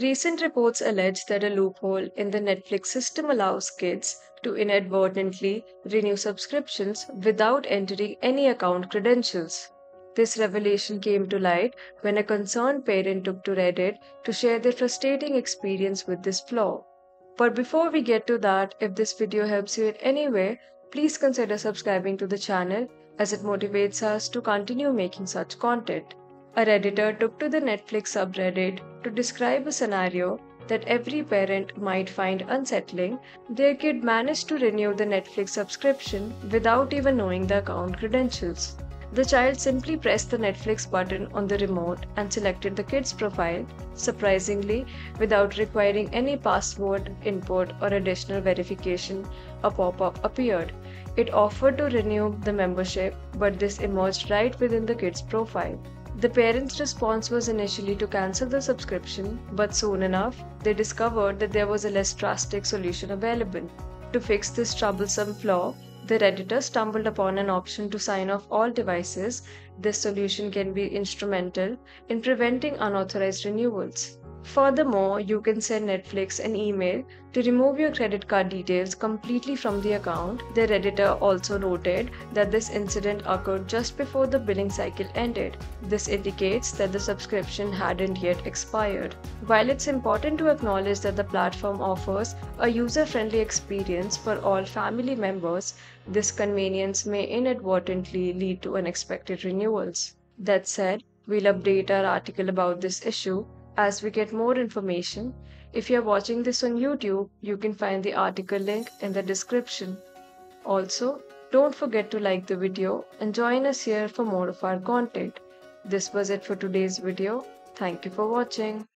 Recent reports allege that a loophole in the Netflix system allows kids to inadvertently renew subscriptions without entering any account credentials. This revelation came to light when a concerned parent took to Reddit to share their frustrating experience with this flaw. But before we get to that, if this video helps you in any way, please consider subscribing to the channel as it motivates us to continue making such content. A Redditor took to the Netflix subreddit to describe a scenario that every parent might find unsettling. Their kid managed to renew the Netflix subscription without even knowing the account credentials. The child simply pressed the Netflix button on the remote and selected the kid's profile, surprisingly, without requiring any password input or additional verification. A pop-up appeared. It offered to renew the membership, but this emerged right within the kid's profile. The parents' response was initially to cancel the subscription, but soon enough, they discovered that there was a less drastic solution available. To fix this troublesome flaw, the Redditor stumbled upon an option to sign off all devices. This solution can be instrumental in preventing unauthorized renewals. Furthermore, you can send Netflix an email to remove your credit card details completely from the account. The Redditor also noted that this incident occurred just before the billing cycle ended. This indicates that the subscription hadn't yet expired. While it's important to acknowledge that the platform offers a user-friendly experience for all family members, this convenience may inadvertently lead to unexpected renewals. That said, we'll update our article about this issue as we get more information. If you are watching this on YouTube, you can find the article link in the description. Also, don't forget to like the video and join us here for more of our content. This was it for today's video. Thank you for watching.